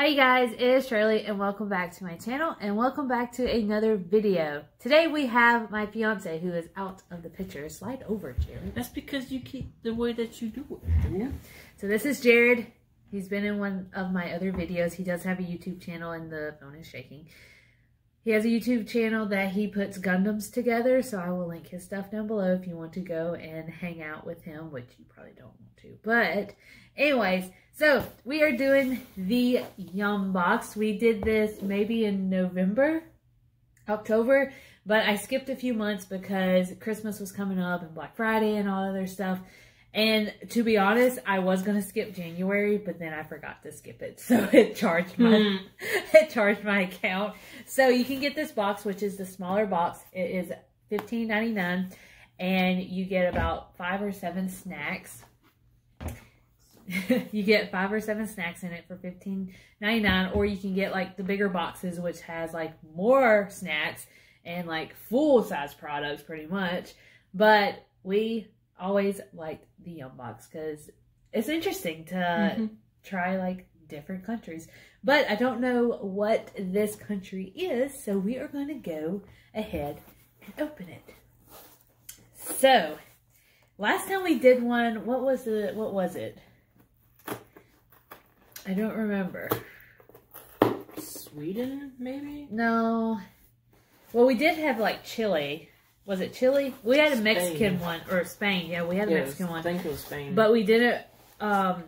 Hi you guys, it's Shirley and welcome back to my channel and welcome back to another video. Today we have my fiance who is out of the picture. Slide over, Jared. That's because you keep the way that you do it. Yeah. So this is Jared. He's been in one of my other videos. He does have a YouTube channel and the phone is shaking. He has a YouTube channel that he puts Gundams together, so I will link his stuff down below if you want to go and hang out with him, which you probably don't want to. But anyways, so we are doing the Yum Box. We did this maybe in November, October, but I skipped a few months because Christmas was coming up and Black Friday and all other stuff. And to be honest, I was going to skip January, but then I forgot to skip it. So it charged my account. So you can get this box, which is the smaller box. It is $15.99 and you get about 5 or 7 snacks. You get 5 or 7 snacks in it for $15.99, or you can get like the bigger boxes, which has like more snacks and like full-size products pretty much. But we always liked the Yum Box because it's interesting to try like different countries. But I don't know what this country is, so we are going to go ahead and open it. So last time we did one, what was it? I don't remember. Sweden, maybe? No. Well, we did have like Chile. Was it Chile? We had a Mexican one, or Spain. Yeah, we had a Mexican one. I think it was Spain. But we didn't. But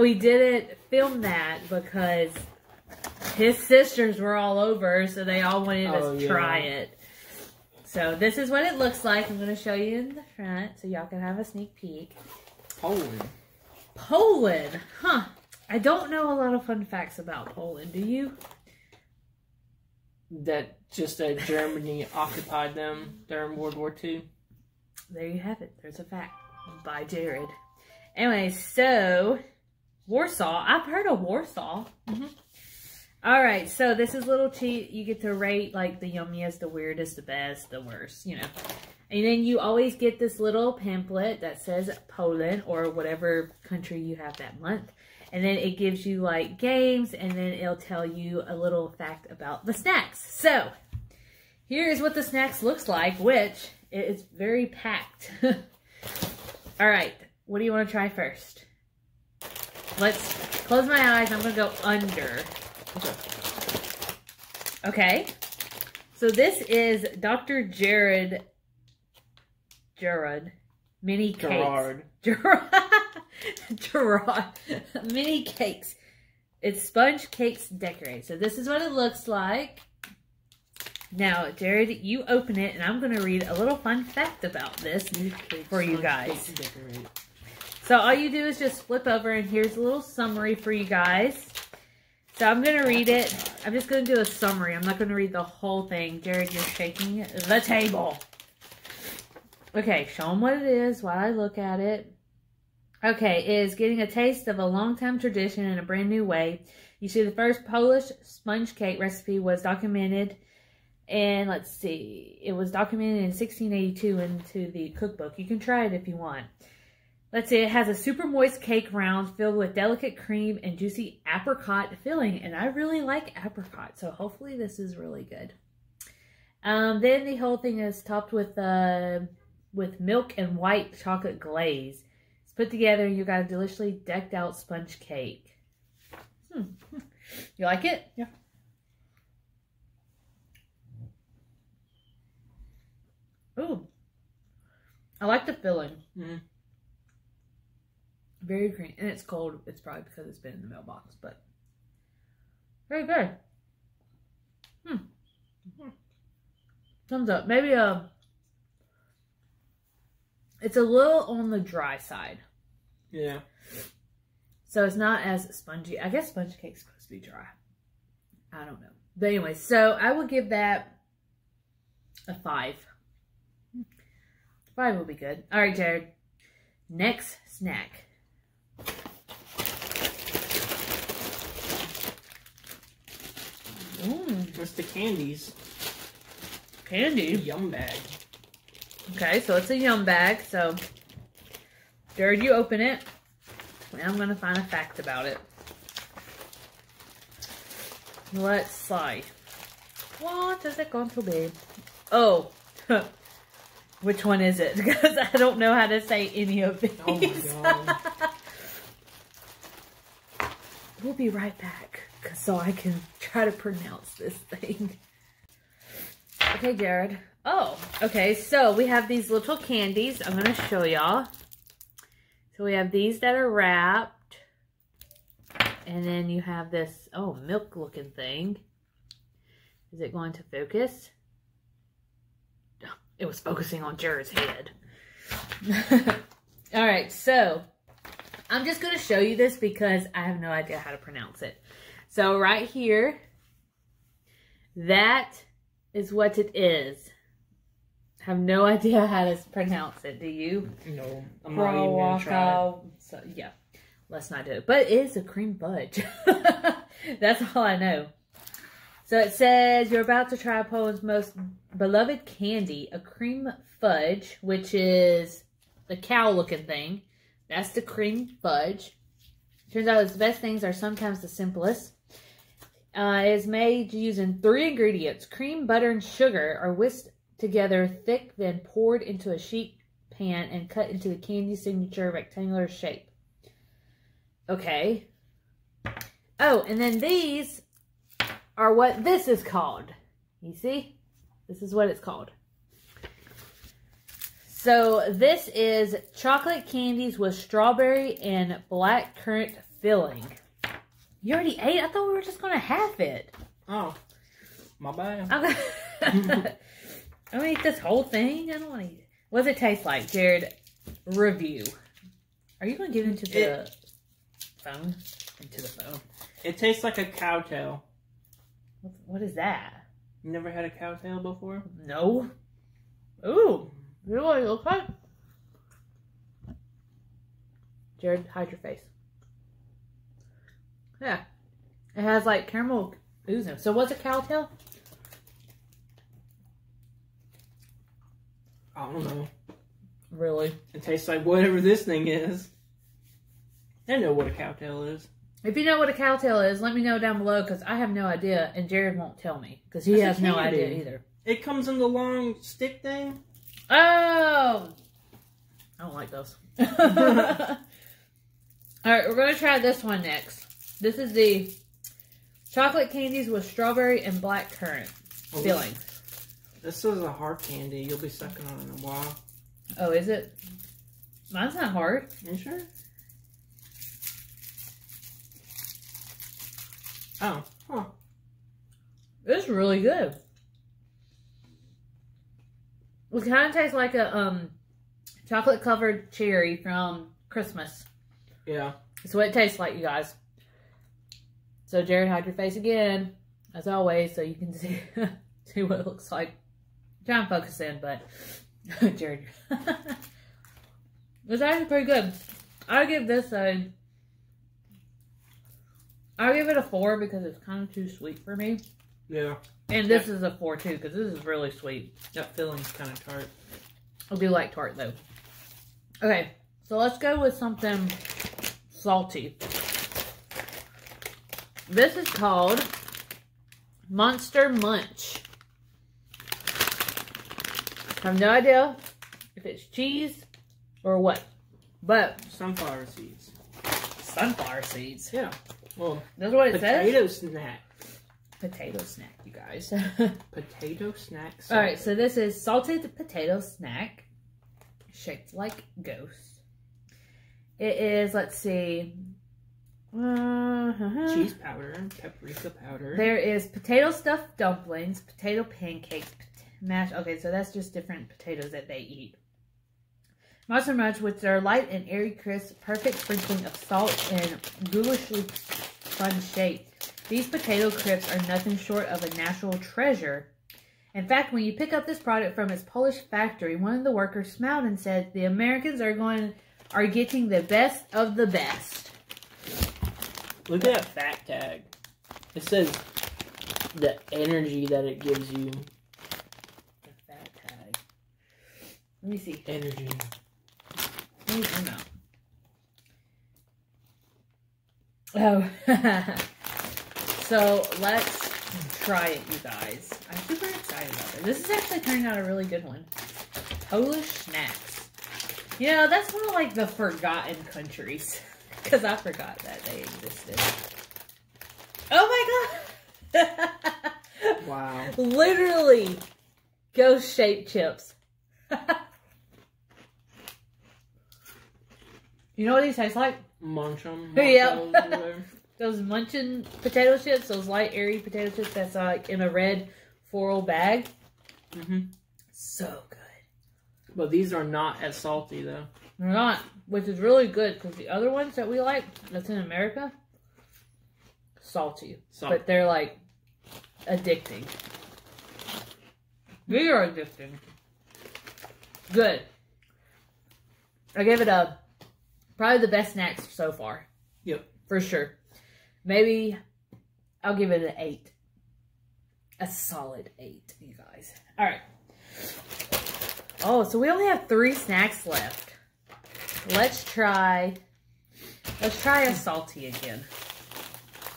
we didn't film that because his sisters were all over, so they all wanted us to try it. So this is what it looks like. I'm going to show you in the front so y'all can have a sneak peek. Poland, huh? I don't know a lot of fun facts about Poland. Do you? That Germany occupied them during World War II. There you have it. There's a fact by Jared. Anyway, so Warsaw. I've heard of Warsaw. All right, so this is a little cheat. You get to rate like the yummiest, the weirdest, the best, the worst, you know. And then you always get this little pamphlet that says Poland or whatever country you have that month. And then it gives you like games and then it'll tell you a little fact about the snacks. So here is what the snacks looks like, which it's very packed. All right. What do you want to try first? Let's close my eyes. I'm going to go under. Okay. So this is Dr. Jared, mini cakes. Gerard, mini cakes. It's sponge cakes decorated. So this is what it looks like. Now, Jared, you open it, and I'm going to read a little fun fact about this for you guys. So all you do is just flip over, and here's a little summary for you guys. So I'm going to read it. I'm just going to do a summary. I'm not going to read the whole thing. Jared, you're shaking the table. Okay, show them what it is while I look at it. Okay, it is getting a taste of a long-time tradition in a brand new way. You see, the first Polish sponge cake recipe was documented, and let's see, it was documented in 1682 into the cookbook. You can try it if you want. Let's see, it has a super moist cake round filled with delicate cream and juicy apricot filling, and I really like apricot, so hopefully this is really good. Then the whole thing is topped with milk and white chocolate glaze. It's put together and you got a deliciously decked out sponge cake. You like it? Yeah. Ooh. I like the filling. Very creamy. And it's cold. It's probably because it's been in the mailbox, but very good. Thumbs up. Maybe it's a little on the dry side. Yeah. So it's not as spongy. I guess sponge cake's supposed to be dry. I don't know. But anyway, so I will give that a 5. 5 will be good. All right, Jared. Next snack. That's the candies. Candy? Yum bag. Okay, so it's a yum bag. So, Jared, you open it, and I'm going to find a fact about it. Let's see. What is it going to be? Oh, which one is it? Because I don't know how to say any of these. Oh my God. We'll be right back so I can try to pronounce this thing. Okay, Jared. Oh, okay. So we have these little candies. I'm going to show y'all. So we have these that are wrapped. And then you have this, oh, milk looking thing. Is it going to focus? It was focusing on Jared's head. All right, so I'm just going to show you this because I have no idea how to pronounce it. So right here, that is what it is. I have no idea how to pronounce it. Do you? No, I'm not even going to try. So, yeah, let's not do it. But it is a cream fudge. That's all I know. So it says, you're about to try Poland's most beloved candy, a cream fudge, which is the cow-looking thing. That's the cream fudge. Turns out its best things are sometimes the simplest. It is made using 3 ingredients. Cream, butter, and sugar are whisked together thick, then poured into a sheet pan and cut into the candy signature rectangular shape. Okay. Oh, and then these are what this is called. You see? This is what it's called. So this is chocolate candies with strawberry and blackcurrant filling. You already ate? I thought we were just going to half it. Oh, my bad. I'm going to eat this whole thing. I don't want to eat it. What does it taste like, Jared? Review. Are you going to give it to the phone? Into the phone. It tastes like a cow tail. What is that? You never had a cow tail before? No. Ooh. You know what it looks like? Jared, hide your face. Yeah. It has like caramel oozing. So what's a cow tail? I don't know. Really? It tastes like whatever this thing is. I know what a cow tail is. If you know what a cow tail is, let me know down below because I have no idea and Jared won't tell me because he has no idea either. It comes in the long stick thing. Oh! I don't like those. Alright, we're going to try this one next. This is the chocolate candies with strawberry and blackcurrant filling. This is a hard candy. You'll be sucking on it in a while. Oh, is it? Mine's not hard. You sure? Oh. Huh. It's really good. It kind of tastes like a chocolate covered cherry from Christmas. Yeah. That's what it tastes like, you guys. So Jared, hide your face again, as always, so you can see see what it looks like. Try and focus in, but Jared. It's actually pretty good. I'll give this a I'll give it a 4 because it's kind of too sweet for me. Yeah. And this is a 4 too, because this is really sweet. That filling's kind of tart. I do like tart though. Okay, so let's go with something salty. This is called Monster Munch. I have no idea if it's cheese or what, but sunflower seeds. Sunflower seeds. Yeah. Well, that's what it says. Potato snack. Potato snack, you guys. Potato snack. Salted. All right, so this is salted potato snack, shaped like ghosts. It is. Let's see. Cheese powder, paprika powder. There is potato stuffed dumplings, potato pancakes, mashed. Okay, so that's just different potatoes that they eat. Monster Munch, which are light and airy, crisp, perfect sprinkling of salt and ghoulishly fun shape. These potato crisps are nothing short of a national treasure. In fact, when you pick up this product from its Polish factory, one of the workers smiled and said, "The Americans are getting the best of the best." Look at that fact tag. It says the energy that it gives you. The fact tag. Let me see. Energy. Let me zoom out. Oh. So let's and try it, you guys. I'm super excited about this. This is actually turning out a really good one. Polish snacks. You know, that's one of like the forgotten countries. Because I forgot that they existed. Oh my god! Wow. Literally, ghost shaped chips. You know what these taste like? Munchum. Yeah. Those munchin potato chips, those light, airy potato chips that's like in a red foil bag. Mm-hmm. So good. But these are not as salty, though. They're not, which is really good because the other ones that we like, that's in America, salty. But they're like addicting. These are addicting. Good. I gave it a probably the best snacks so far. Yep. For sure. Maybe I'll give it an 8. A solid 8, you guys. All right. Oh, so we only have 3 snacks left. Let's try a salty again.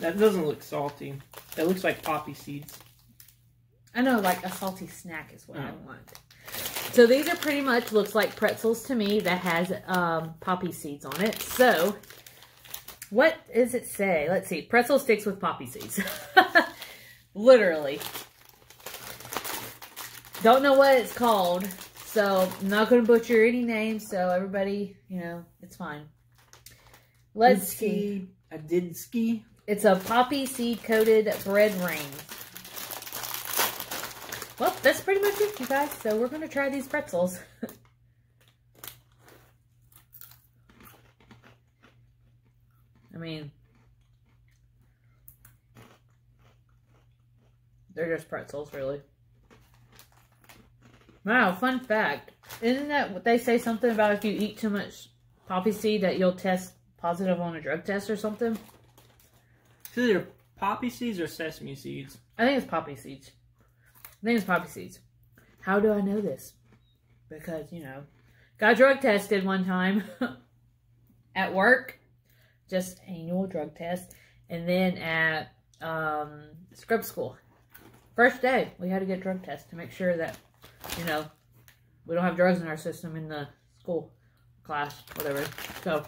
That doesn't look salty. It looks like poppy seeds. I know, like a salty snack is what I want. So these are pretty much, looks like pretzels to me that has poppy seeds on it. So, what does it say? Let's see. Pretzel sticks with poppy seeds. Literally. Don't know what it's called. So, I'm not going to butcher any names. So, everybody, you know, it's fine. Let's see. A Didsky. It's a poppy seed coated bread ring. Well, that's pretty much it, you guys. So, we're going to try these pretzels. I mean, they're just pretzels, really. Wow, fun fact. Isn't that what they say something about if you eat too much poppy seed that you'll test positive on a drug test or something? It's either poppy seeds or sesame seeds. I think it's poppy seeds. How do I know this? Because, you know, got drug tested one time at work. Just annual drug test. And then at script school. First day, we had to get drug tests to make sure that, you know, we don't have drugs in our system in the school, class, whatever. So,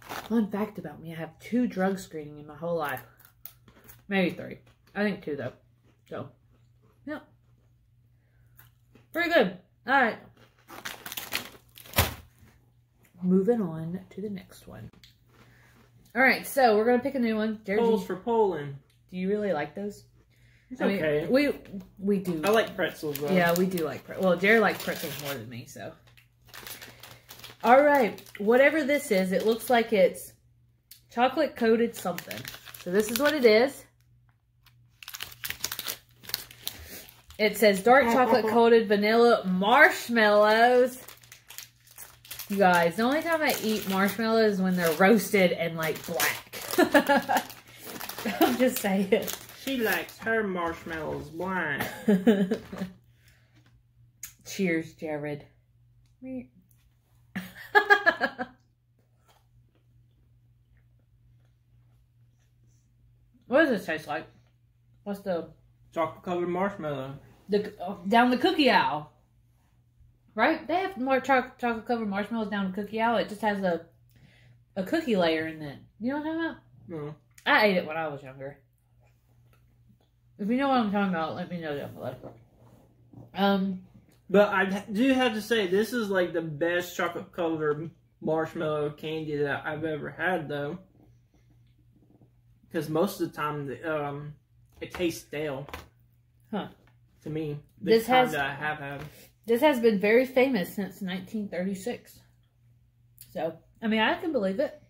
fun fact about me, I have 2 drug screenings in my whole life. Maybe 3. I think 2, though. So, yeah. Pretty good. All right. Moving on to the next one. All right, so we're gonna pick a new one. Jared, Poles for Poland. Do you really like those? It's okay. We do. I like pretzels though. Yeah, we do like pretzels. Well, Jared likes pretzels more than me, so. All right, whatever this is, it looks like it's chocolate coated something. So this is what it is. It says dark chocolate coated vanilla marshmallows. You guys, the only time I eat marshmallows is when they're roasted and, like, black. I'm just saying. She likes her marshmallows black. Cheers, Jared. What does it taste like? What's the... Chocolate-covered marshmallow. Down the cookie aisle. Right? They have more chocolate covered marshmallows down in Cookie Owl. It just has a cookie layer in it. You know what I'm talking about? No. I ate it when I was younger. If you know what I'm talking about, let me know down below. But I do have to say, this is like the best chocolate covered marshmallow candy that I've ever had, though. Because most of the time, it tastes stale. Huh. To me. This has... that I have had. This has been very famous since 1936. So, I mean, I can believe it.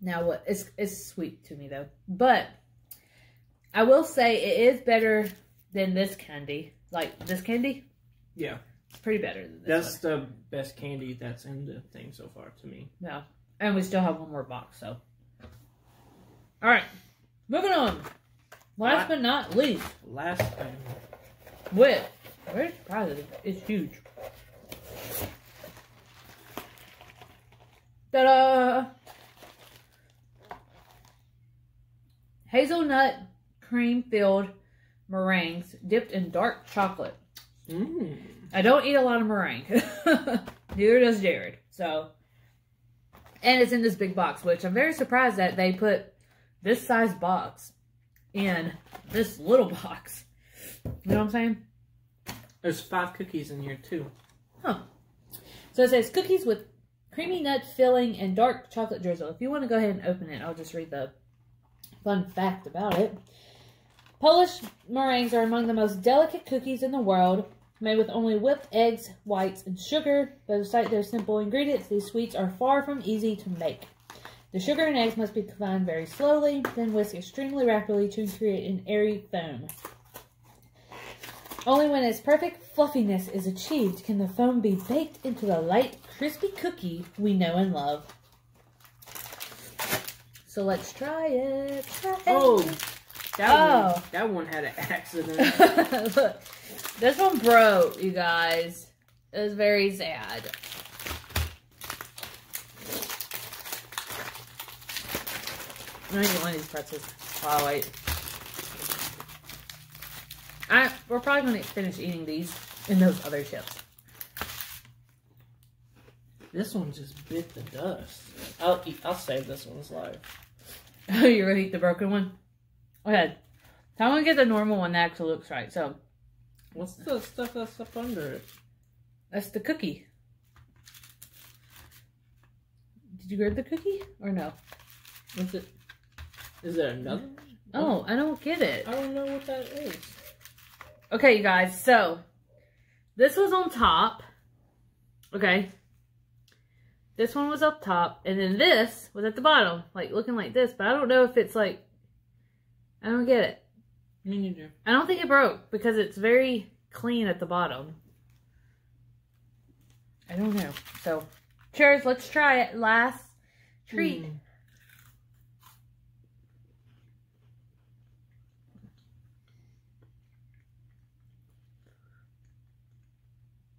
Now, what? It's sweet to me, though. But, I will say it is better than this candy. Like, this candy? Yeah. It's pretty better than this one. That's the best candy that's in the thing so far to me. No. And we still have one more box, so. Alright. Moving on. Last but not least. Last thing. With... Where's the prize? It's huge. Ta-da! hazelnut cream-filled meringues dipped in dark chocolate. Mm. I don't eat a lot of meringue. Neither does Jared. So, and it's in this big box, which I'm very surprised that they put this size box in this little box. You know what I'm saying? There's 5 cookies in here too. Huh. So it says cookies with creamy nut filling and dark chocolate drizzle. If you want to go ahead and open it, I'll just read the fun fact about it. Polish meringues are among the most delicate cookies in the world. Made with only whipped eggs, whites, and sugar. But despite their simple ingredients, these sweets are far from easy to make. The sugar and eggs must be combined very slowly, then whisk extremely rapidly to create an airy foam. Only when its perfect fluffiness is achieved can the foam be baked into the light, crispy cookie we know and love. So let's try it. Oh, that one had an accident. Look, this one broke, you guys. It was very sad. I'm gonna get one of these pretzels while I wait. We're probably going to finish eating these and those other chips. This one just bit the dust. I'll save this one's life. Oh, you ready to eat the broken one? Okay. So I'm going to get the normal one that actually looks right. So, what's the stuff that's up under it? That's the cookie. Did you grab the cookie or no? Is there another? Oh, I don't get it. I don't know what that is. Okay, you guys, so this was on top, okay? This one was up top, and then this was at the bottom, like, looking like this, but I don't know if it's, like, I don't get it. Me neither. I don't think it broke, because it's very clean at the bottom. I don't know. So, cheers, let's try it. Last treat. Mm.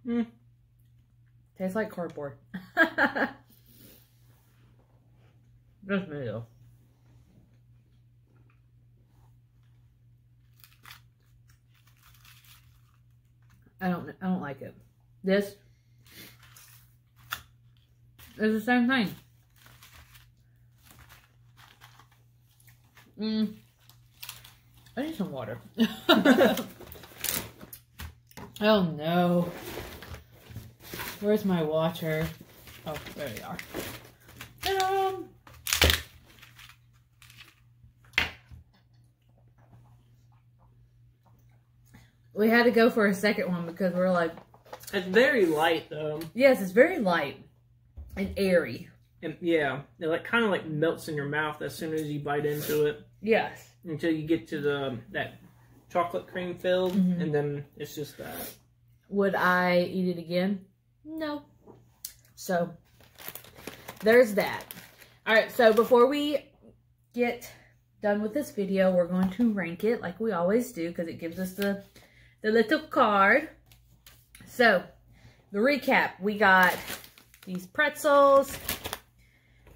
Mm. Tastes like cardboard. Just me though. I don't like it. This is the same thing. Mm. I need some water. Oh no. Where's my water? Oh, there we are. Ta-da! We had to go for a second one because we're like... It's very light, though. Yes, it's very light and airy. And yeah, it like kind of like melts in your mouth as soon as you bite into it. Yes. Until you get to that chocolate cream filled, mm-hmm. And then it's just that. Would I eat it again? No. So, there's that. Alright, so before we get done with this video, we're going to rank it like we always do because it gives us the little card. So, the recap. We got these pretzels.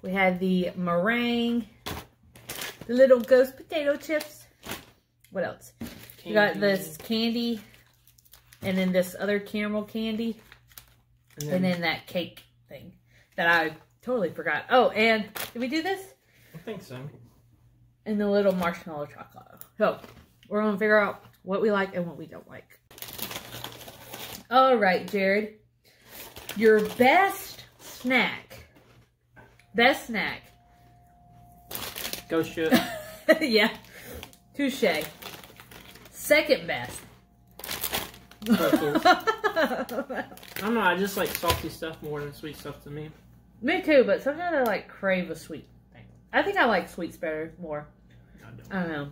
We had the meringue. The little ghost potato chips. What else? Candy. We got this candy. And then this other caramel candy. And then that cake thing that I totally forgot. Oh, and did we do this? I think so. And the little marshmallow chocolate. So, we're going to figure out what we like and what we don't like. All right, Jared. Your best snack. Best snack. Go shoot. Yeah. Touche. Second best. I don't know, I just like salty stuff more than sweet stuff to me. Me too, but sometimes I like crave a sweet thing. I think I like sweets better, more. I don't know.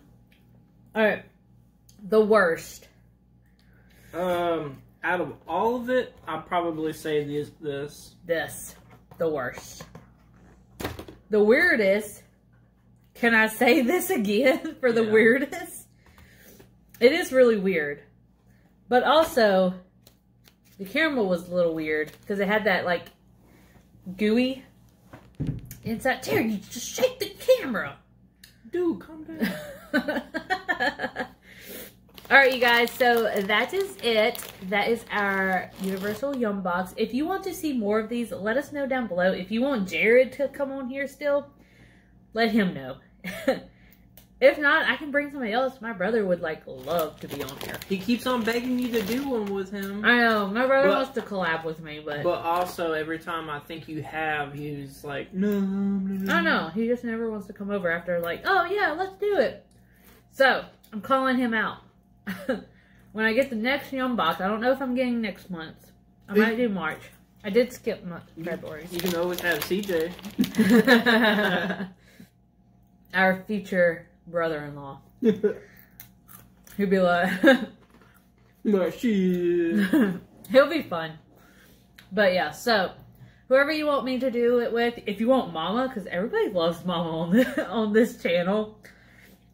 Alright. The worst. Out of all of it, I'd probably say this. This. The worst. The weirdest. Can I say this again for the weirdest? It is really weird. But also, the caramel was a little weird because it had that like gooey inside. Terry, you just shake the camera. dude, calm down. All right, you guys, so that is it. That is our Universal Yum Box. If you want to see more of these, let us know down below. If you want Jared to come on here still, let him know. If not, I can bring somebody else. My brother would, like, love to be on here. He keeps on begging you to do one with him. I know. My brother wants to collab with me, but... But also, every time I think you have, he's like, no, no, no. I know. He just never wants to come over after, like, oh, yeah, let's do it. So, I'm calling him out. When I get the next Yum Box, I don't know if I'm getting next month. I might do March. I did skip February. You can always have CJ. Our future... brother-in-law. He'll be like, my shit. He'll be fun. But yeah, so whoever you want me to do it with, if you want Mama, because everybody loves Mama on this channel.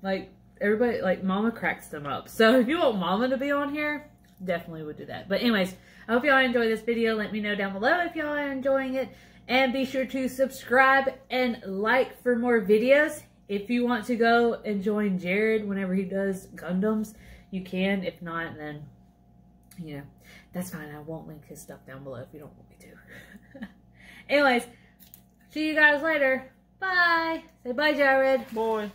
Like, everybody, like, Mama cracks them up. So if you want Mama to be on here, definitely would do that. But anyways, I hope y'all enjoyed this video. Let me know down below if y'all are enjoying it. And be sure to subscribe and like for more videos. If you want to go and join Jared whenever he does Gundams, you can. If not, then, you know, that's fine. I won't link his stuff down below if you don't want me to. Anyways, see you guys later. Bye. Say bye, Jared. Bye.